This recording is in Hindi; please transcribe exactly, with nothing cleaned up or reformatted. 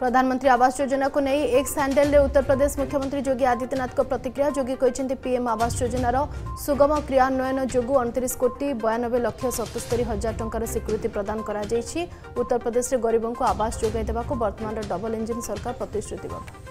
प्रधानमंत्री आवास योजना को नहीं एक्स हैंडल में उत्तर प्रदेश मुख्यमंत्री योगी आदित्यनाथ प्रतिक्रिया योगी कहते पीएम आवास योजनार सुगम क्रियान्वयन जो उनतीस कोटी बयानबे लाख सतहत्तर हजार टंकार स्वीकृति प्रदान कर उत्तर प्रदेश में गरीबों को आवास जोगाई देवा वर्तमान डबल इंजिन सरकार प्रतिश्रुतिबद्ध।